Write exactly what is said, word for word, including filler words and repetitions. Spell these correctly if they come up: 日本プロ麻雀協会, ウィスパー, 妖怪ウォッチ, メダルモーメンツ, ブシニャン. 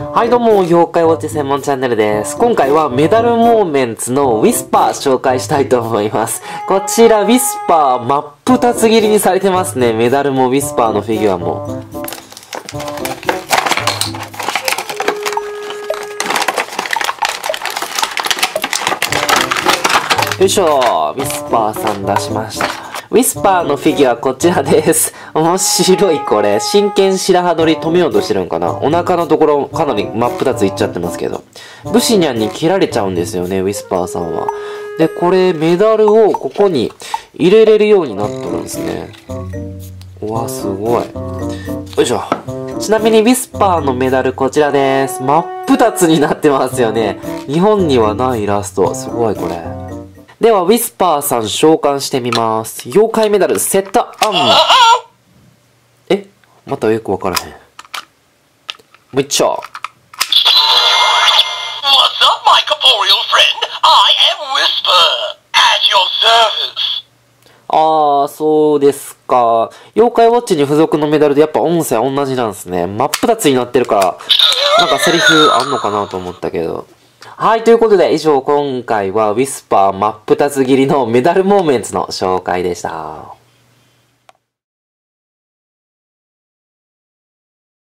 はいどうも、妖怪ウォッチ専門チャンネルです。今回はメダルモーメンツのウィスパー紹介したいと思います。こちらウィスパー真っ二つ切りにされてますね。メダルもウィスパーのフィギュアも。よいしょ、ウィスパーさん出しました。ウィスパーのフィギュアこちらです。面白いこれ。真剣白羽取り止めようとしてるんかな。お腹のところかなり真っ二ついっちゃってますけど。ブシニャンに切られちゃうんですよね、ウィスパーさんは。で、これメダルをここに入れれるようになってるんですね。うわ、すごい。よいしょ。ちなみにウィスパーのメダルこちらです。真っ二つになってますよね。日本にはないイラスト。すごいこれ。では、ウィスパーさん召喚してみます。妖怪メダル、セットアンマー。え、またよくわからへん。もういっちょ。あー、そうですか。妖怪ウォッチに付属のメダルでやっぱ音声同じなんですね。真っ二つになってるから、なんかセリフあんのかなと思ったけど。はい、ということで以上今回はウィスパー真っ二つ切りのメダルモーメンツの紹介でした。